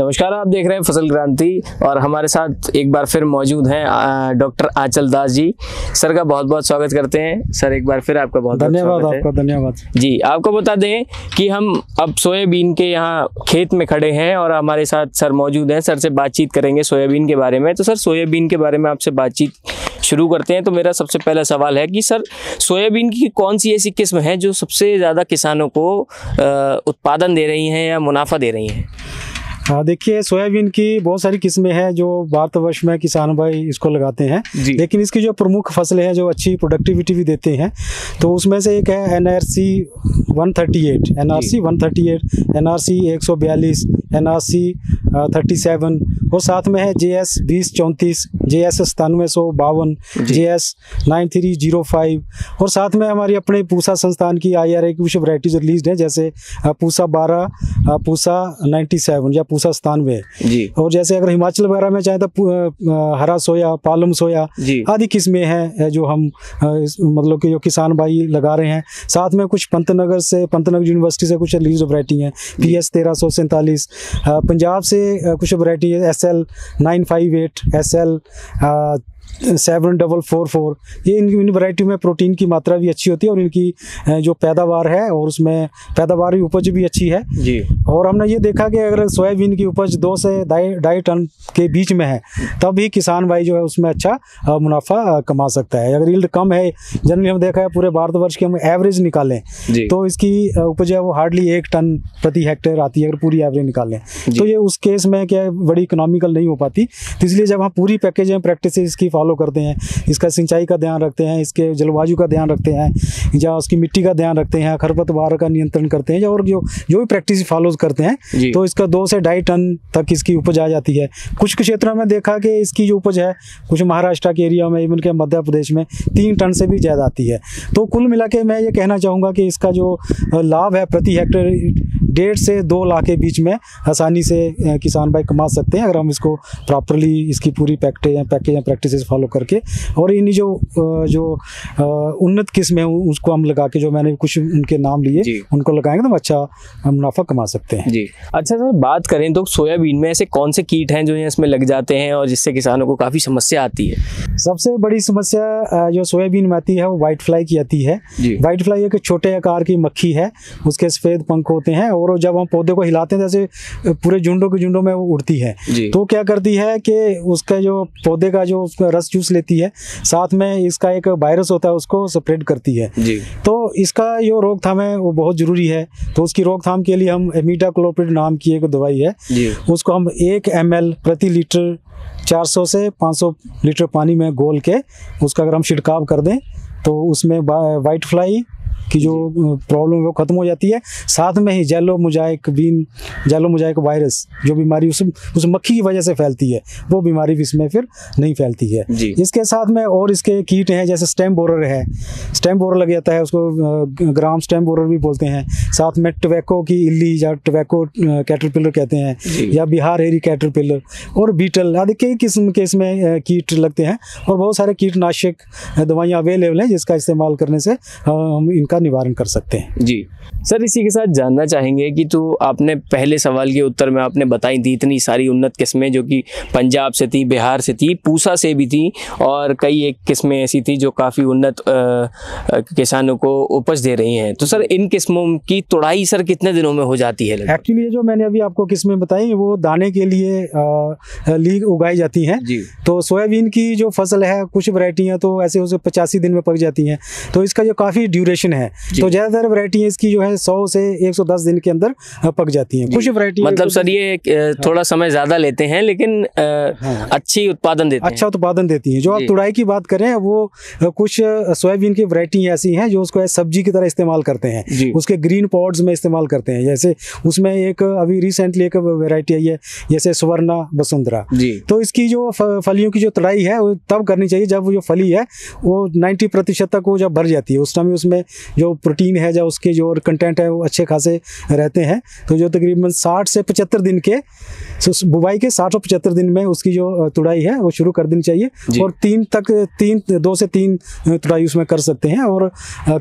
नमस्कार, आप देख रहे हैं फसल क्रांति और हमारे साथ एक बार फिर मौजूद हैं डॉक्टर आंचल दास जी। सर का बहुत बहुत स्वागत करते हैं। सर एक बार फिर आपका बहुत धन्यवाद। आपका धन्यवाद जी। आपको बता दें कि हम अब सोयाबीन के यहाँ खेत में खड़े हैं और हमारे साथ सर मौजूद हैं। सर से बातचीत करेंगे सोयाबीन के बारे में। तो सर, सोयाबीन के बारे में आपसे बातचीत शुरू करते हैं। तो मेरा सबसे पहला सवाल है कि सर, सोयाबीन की कौन सी ऐसी किस्म है जो सबसे ज़्यादा किसानों को उत्पादन दे रही हैं या मुनाफा दे रही हैं? हाँ, देखिए सोयाबीन की बहुत सारी किस्में हैं जो भारतवर्ष में किसान भाई इसको लगाते हैं, लेकिन इसकी जो प्रमुख फसलें हैं जो अच्छी प्रोडक्टिविटी भी देते हैं, तो उसमें से एक है NRC 138, NRC 138, NRC 142, NRC 37 और साथ में है JS 20 34, JS 97 सौ बावन, JS 9305 और साथ में हमारी अपने पूसा संस्थान की IRI की कुछ वैरायटीज रिलीज हैं, जैसे पूसा 12, पूसा 97 या पूसा 97 और जैसे अगर हिमाचल वगैरह में चाहे तो हरा सोया, पालम सोया आदि किस्में हैं जो हम मतलब कि जो किसान भाई लगा रहे हैं। साथ में कुछ पंतनगर यूनिवर्सिटी से कुछ रिलीज वैरायटी हैं, PS 1347, पंजाब से कुछ वैरायटी है SL 958, SL 7 double four four. ये इन वैरायटी में प्रोटीन की मात्रा भी अच्छी होती है और इनकी जो पैदावार है और उसमें पैदावार की उपज भी अच्छी है जी। और हमने ये देखा कि अगर सोयाबीन की उपज 2 से 2.5 टन के बीच में है तब ही किसान भाई जो है उसमें अच्छा मुनाफा कमा सकता है। अगर यील्ड कम है, जनरली हम देखा है पूरे भारतवर्ष की हम एवरेज निकालें तो इसकी उपज है वो हार्डली 1 टन प्रति हेक्टेयर आती है अगर पूरी एवरेज निकालें तो। ये उस केस में क्या बड़ी इकोनॉमिकल नहीं हो पाती, तो इसलिए जब हम पूरी पैकेज में प्रैक्टिस इसकी फॉलो करते हैं, इसका सिंचाई का ध्यान रखते हैं, इसके जलवायु का ध्यान रखते हैं या उसकी मिट्टी का ध्यान रखते हैं, खरपतवार का नियंत्रण करते हैं और जो भी प्रैक्टिस फॉलो करते हैं तो इसका 2 से 2.5 टन तक इसकी उपज आ जाती है। कुछ क्षेत्रों में देखा कि इसकी जो उपज है कुछ महाराष्ट्र के एरिया में, इवन के मध्य प्रदेश में 3 टन से भी ज़्यादा आती है। तो कुल मिला के मैं ये कहना चाहूँगा कि इसका जो लाभ है प्रति हेक्टेयर 1.5 से 2 लाख के बीच में आसानी से किसान भाई कमा सकते हैं अगर हम इसको प्रॉपरली इसकी पूरी पैकेज या प्रैक्टिसेस फॉलो करके और इन्हीं जो उन्नत किस्में उसको हम लगा के, जो मैंने कुछ उनके नाम लिए, उनको लगाएंगे तो हम अच्छा मुनाफा कमा सकते हैं जी। अच्छा सर, बात करें तो सोयाबीन में ऐसे कौन से कीट हैं जो इसमें लग जाते हैं और जिससे किसानों को काफ़ी समस्या आती है? सबसे बड़ी समस्या जो सोयाबीन में आती है वो वाइट फ्लाई की आती है। वाइट फ्लाई एक छोटे आकार की मक्खी है, उसके सफ़ेद पंख होते हैं और जब हम पौधे को हिलाते हैं जैसे पूरे झुंडों के झुंडों में वो उड़ती है। तो क्या करती है कि उसका जो पौधे का जो उसका रस चूस लेती है, साथ में इसका एक वायरस होता है उसको स्प्रेड करती है। तो इसका जो रोकथाम है वो बहुत ज़रूरी है। तो उसकी रोकथाम के लिए हम एमीटा क्लोप्रिड नाम की एक दवाई है, उसको हम 1 ml प्रति लीटर 400 से 500 लीटर पानी में घोल के उसका अगर हम छिड़काव कर दें तो उसमें वाइट फ्लाई की जो प्रॉब्लम है वो ख़त्म हो जाती है। साथ में ही जेलो मुजाइक वायरस जो बीमारी उस मक्खी की वजह से फैलती है वो बीमारी भी इसमें फिर नहीं फैलती है। इसके साथ में और इसके कीट हैं जैसे स्टेम बोरर है, स्टेम बोरर लग जाता है, उसको ग्राम स्टेम बोरर भी बोलते हैं। साथ में टवैको की इल्ली या टवैको कैटरपिलर कहते हैं या बिहार हेरी कैटरपिलर और बीटल आदि कई किस्म के इसमें कीट लगते हैं और बहुत सारे कीटनाशक दवाइयाँ अवेलेबल हैं जिसका इस्तेमाल करने से हम का निवारण कर सकते हैं जी। सर, इसी के साथ जानना चाहेंगे कि तो आपने पहले सवाल के उत्तर में आपने बताई थी इतनी सारी उन्नत किस्में जो कि पंजाब से थी, बिहार से थी, पूसा से भी थी और कई एक किस्में ऐसी थी जो काफ़ी उन्नत किसानों को उपज दे रही हैं। तो सर, इन किस्मों की तुड़ाई सर कितने दिनों में हो जाती है? एक्चुअली ये जो मैंने अभी आपको किस्में बताई वो दाने के लिए उगाई जाती हैं। तो सोयाबीन की जो फसल है कुछ वैरायटियाँ तो ऐसे उसे 85 दिन में पक जाती हैं, तो इसका जो काफ़ी ड्यूरेशन है तो ज्यादातर वैरायटी इसकी जो है 100 से 110 दिन के अंदर पक जाती हैं। कुछ वैरायटी मतलब सर ये थोड़ा समय ज्यादा लेते हैं लेकिन अच्छी उत्पादन देते हैं, अच्छा उत्पादन देती है। जो आप तुड़ाई की बात करें वो कुछ सोयाबीन की वैरायटी ऐसी हैं जो उसको सब्जी की तरह इस्तेमाल करते हैं, उसके ग्रीन पॉड्स में इस्तेमाल करते हैं। जैसे उसमें एक अभी रिसेंटली एक वैरायटी आई है जैसे सुवर्णा वसुंधरा, तो इसकी जो फलियों की जो तुड़ाई है वो तब करनी चाहिए जब जो फली है वो 90% तक वो जब भर जाती है, उस टाइम उसमें जो प्रोटीन है जो उसके जो कंटेंट है वो अच्छे खासे रहते हैं। तो जो तकरीबन 60 से 75 दिन के बुवाई के 60 से 75 दिन में उसकी जो तुड़ाई है वो शुरू कर देनी चाहिए और 2 से 3 तुड़ाई उसमें कर सकते हैं। और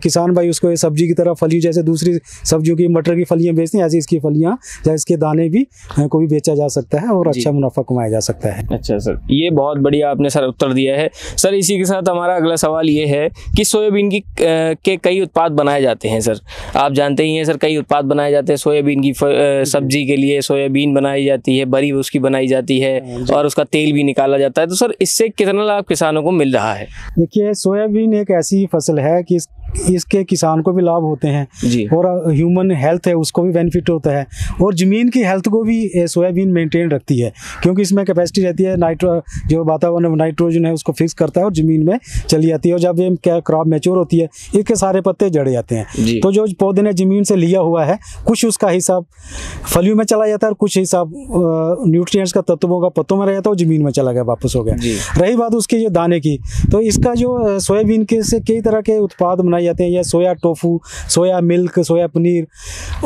किसान भाई उसको सब्जी की तरह फली जैसे दूसरी सब्जियों की मटर की फलियाँ बेचते हैं, ऐसी इसकी फलियाँ या इसके दाने भी को भी बेचा जा सकता है और अच्छा मुनाफा कमाया जा सकता है। अच्छा सर, ये बहुत बढ़िया आपने सर उत्तर दिया है। सर इसी के साथ हमारा अगला सवाल ये है कि सोयाबीन की के कई उत्पाद बनाए जाते हैं। सर आप जानते ही हैं सर, कई उत्पाद बनाए जाते हैं सोयाबीन की सब्जी के लिए सोयाबीन बनाई जाती है, बरी उसकी बनाई जाती है और उसका तेल भी निकाला जाता है। तो सर इससे कितना लाभ किसानों को मिल रहा है? देखिए सोयाबीन एक ऐसी फसल है कि इसके किसान को भी लाभ होते हैं और ह्यूमन हेल्थ है उसको भी बेनिफिट होता है और ज़मीन की हेल्थ को भी सोयाबीन मेंटेन रखती है क्योंकि इसमें कैपेसिटी रहती है, जो वातावरण नाइट्रोजन है उसको फिक्स करता है और ज़मीन में चली जाती है। और जब ये क्रॉप मैच्योर होती है इसके सारे पत्ते जड़ जाते हैं, तो जो पौधे ने ज़मीन से लिया हुआ है कुछ उसका हिसाब फलियों में चला जाता है और कुछ हिसाब न्यूट्रिएंट्स का तत्वों का पत्तों में रह जाता है और ज़मीन में चला गया वापस हो गया। रही बात उसके जो दाने की, तो इसका जो सोयाबीन के से कई तरह के उत्पाद बनाए जाते हैं, या soya tofu, soya milk, soya paneer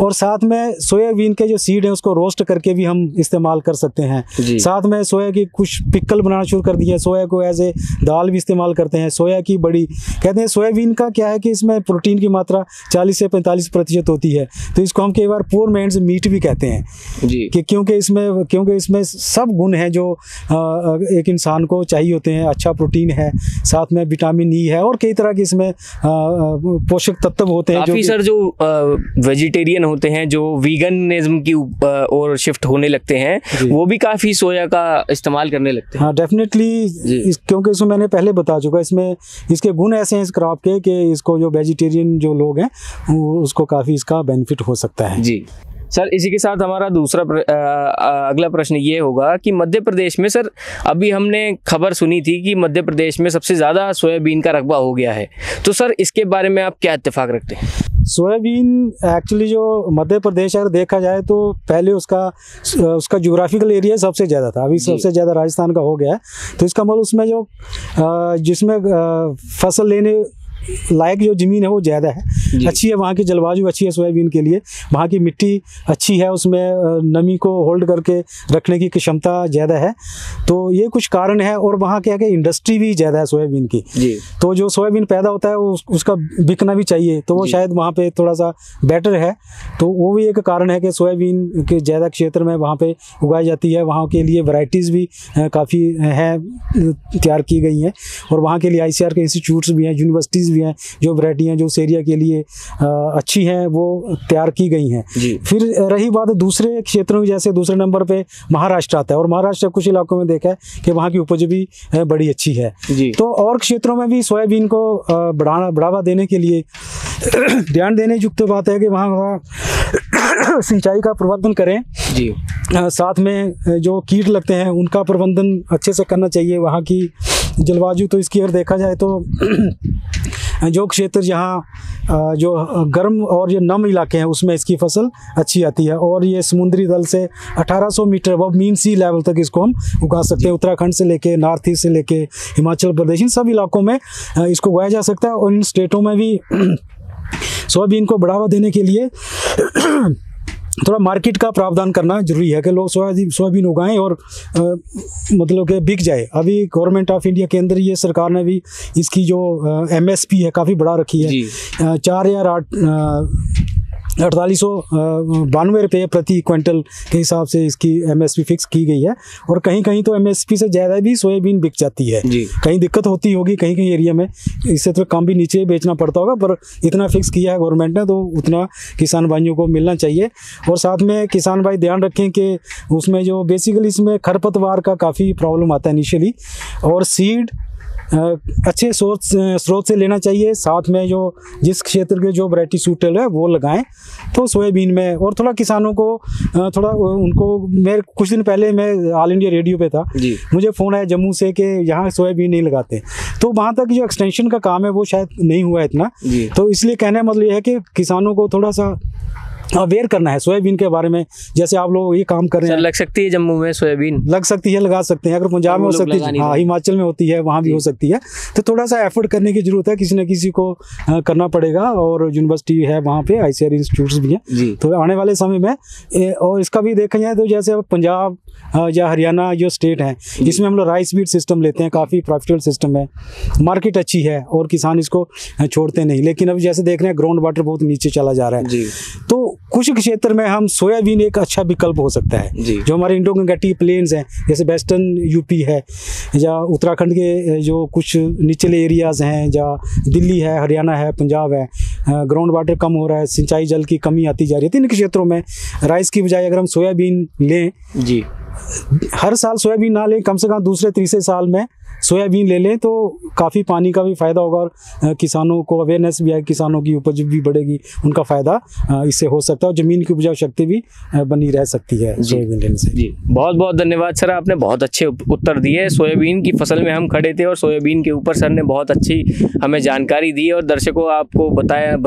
और साथ में सोयाबीन के जो सीड है उसको रोस्ट करके भी हम इस्तेमाल कर सकते हैं। साथ में सोया की कुछ पिकल बनाना शुरू कर दिया, सोया को एज ए दाल भी इस्तेमाल करते हैं, सोया की बड़ी कहते हैं। सोयाबीन का क्या है कि इसमें प्रोटीन की मात्रा 40 से 45% होती है, तो इसको हम कई बार पोर मैन्स मीट भी कहते हैं कि क्योंकि इसमें सब गुण हैं जो एक इंसान को चाहिए होते हैं। अच्छा प्रोटीन है, साथ में विटामिन ई है और कई तरह के इसमें पोषक तत्व होते हैं। काफी सर जो वेजिटेरियन होते हैं जो वीगनिज्म की ओर शिफ्ट होने लगते हैं वो भी काफी सोया का इस्तेमाल करने लगते हैं। हाँ डेफिनेटली, क्योंकि इसमें मैंने पहले बता चुका इसमें इसके गुण ऐसे हैं इस क्रॉप के कि इसको जो वेजिटेरियन जो लोग हैं उसको काफी इसका बेनिफिट हो सकता है। जी सर, इसी के साथ हमारा दूसरा अगला प्रश्न ये होगा कि मध्य प्रदेश में सर अभी हमने खबर सुनी थी कि मध्य प्रदेश में सबसे ज़्यादा सोयाबीन का रकबा हो गया है, तो सर इसके बारे में आप क्या इत्तेफाक रखते हैं? सोयाबीन एक्चुअली जो मध्य प्रदेश अगर देखा जाए तो पहले उसका ज्योग्राफिकल एरिया सबसे ज़्यादा था, अभी सबसे ज़्यादा राजस्थान का हो गया है। तो इसका मतलब उसमें जो जिसमें फसल लेने लायक जो ज़मीन है वो ज़्यादा है, अच्छी है, वहाँ की जलवायु अच्छी है सोयाबीन के लिए, वहाँ की मिट्टी अच्छी है, उसमें नमी को होल्ड करके रखने की क्षमता ज़्यादा है, तो ये कुछ कारण है। और वहाँ क्या है कि इंडस्ट्री भी ज़्यादा है सोयाबीन की, तो जो सोयाबीन पैदा होता है वो उसका बिकना भी चाहिए, तो वो शायद वहाँ पर थोड़ा सा बेटर है, तो वो भी एक कारण है कि सोयाबीन के ज़्यादा क्षेत्र में वहाँ पर उगाई जाती है। वहाँ के लिए वैरायटीज़ भी काफ़ी हैं तैयार की गई हैं और वहाँ के लिए ICR के इंस्टीट्यूट्स भी हैं, यूनिवर्सिटीज़ भी हैं जो वैरायटियाँ जो उस एरिया के लिए अच्छी हैं वो तैयार की गई हैं। फिर रही बात दूसरे क्षेत्रों में, जैसे दूसरे नंबर पे महाराष्ट्र आता है और महाराष्ट्र कुछ इलाकों में देखा है कि वहाँ की उपज भी बड़ी अच्छी है, तो और क्षेत्रों में भी सोयाबीन को बढ़ावा देने के लिए ध्यान देने युक्त बात है कि वहाँ सिंचाई का प्रबंधन करें, साथ में जो कीट लगते हैं उनका प्रबंधन अच्छे से करना चाहिए। वहाँ की जलवायु तो इसकी अगर देखा जाए तो जो क्षेत्र जहाँ जो गर्म और ये नम इलाके हैं उसमें इसकी फसल अच्छी आती है और ये समुद्री तल से 1800 मीटर अब मीन सी लेवल तक इसको हम उगा सकते हैं। उत्तराखंड से लेके नॉर्थ ईस्ट से लेके हिमाचल प्रदेश इन सब इलाकों में इसको उगाया जा सकता है और इन स्टेटों में भी सोयाबीन को बढ़ावा देने के लिए थोड़ा मार्केट का प्रावधान करना जरूरी है कि लोग सोयाबीन उगाएं और मतलब कि बिक जाए। अभी गवर्नमेंट ऑफ इंडिया के अंदर ये सरकार ने भी इसकी जो MSP है काफ़ी बढ़ा रखी है, 4892 रुपये प्रति क्विंटल के हिसाब से इसकी MSP फिक्स की गई है और कहीं कहीं तो MSP से ज़्यादा भी सोयाबीन बिक जाती है, कहीं दिक्कत होती होगी, कहीं कहीं एरिया में इससे तो कम भी नीचे बेचना पड़ता होगा, पर इतना फिक्स किया है गवर्नमेंट ने तो उतना किसान भाइयों को मिलना चाहिए। और साथ में किसान भाई ध्यान रखें कि उसमें जो बेसिकली इसमें खरपतवार का काफ़ी प्रॉब्लम आता है इनिशियली और सीड अच्छे स्रोत से लेना चाहिए, साथ में जो जिस क्षेत्र के जो वैरायटी सूटेबल है वो लगाएं तो सोयाबीन में। और थोड़ा किसानों को थोड़ा उनको मेरे कुछ दिन पहले मैं ऑल इंडिया रेडियो पे था, मुझे फ़ोन आया जम्मू से कि यहाँ सोयाबीन नहीं लगाते, तो वहाँ तक जो एक्सटेंशन का काम है वो शायद नहीं हुआ इतना, तो इसलिए कहने का मतलब ये है कि किसानों को थोड़ा सा अवेयर करना है सोयाबीन के बारे में। जैसे आप लोग ये काम कर रहे हैं, लग सकती है जम्मू में सोयाबीन, लग सकती है, लगा सकते हैं, अगर पंजाब में हो सकती है, हाँ हिमाचल में होती है, वहाँ भी हो सकती है। तो थोड़ा सा एफर्ट करने की जरूरत है, किसी न किसी को करना पड़ेगा। और यूनिवर्सिटी है वहाँ पे, आई सी आर इंस्टीट्यूट भी हैं, तो आने वाले समय में। और इसका भी देखा जाए तो जैसे पंजाब या हरियाणा जो स्टेट हैं, इसमें हम लोग राइस बीट सिस्टम लेते हैं, काफ़ी प्रॉफिटेबल सिस्टम है, मार्केट अच्छी है और किसान इसको छोड़ते नहीं। लेकिन अभी जैसे देख रहे हैं ग्राउंड वाटर बहुत नीचे चला जा रहा है, तो कुछ क्षेत्र में हम सोयाबीन एक अच्छा विकल्प हो सकता है। जो हमारे इंडो गंगटी प्लेन्स हैं, जैसे वेस्टर्न यूपी है या उत्तराखंड के जो कुछ निचले एरियाज़ हैं, या दिल्ली है, हरियाणा है, पंजाब है, ग्राउंड वाटर कम हो रहा है, सिंचाई जल की कमी आती जा रही है। इन क्षेत्रों में राइस की बजाय अगर हम सोयाबीन लें, जी हर साल सोयाबीन ना लें, कम से कम दूसरे तीसरे साल में सोयाबीन ले लें, तो काफ़ी पानी का भी फायदा होगा और किसानों को अवेयरनेस भी आएगी, किसानों की उपज भी बढ़ेगी, उनका फ़ायदा इससे हो सकता है और ज़मीन की उपजाऊ शक्ति भी बनी रह सकती है सोयाबीन लेने से। जी बहुत बहुत धन्यवाद सर, आपने बहुत अच्छे उत्तर दिए। सोयाबीन की फसल में हम खड़े थे और सोयाबीन के ऊपर सर ने बहुत अच्छी हमें जानकारी दी। और दर्शकों आपको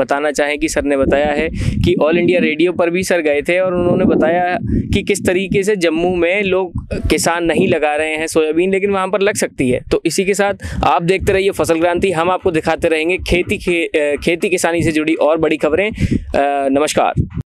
बताना चाहें कि सर ने बताया है कि ऑल इंडिया रेडियो पर भी सर गए थे और उन्होंने बताया कि किस तरीके से जम्मू में लोग किसान नहीं लगा रहे हैं सोयाबीन, लेकिन वहाँ पर लग सकती है। तो इसी के साथ आप देखते रहिए फसल क्रांति, हम आपको दिखाते रहेंगे खेती किसानी से जुड़ी और बड़ी खबरें। नमस्कार।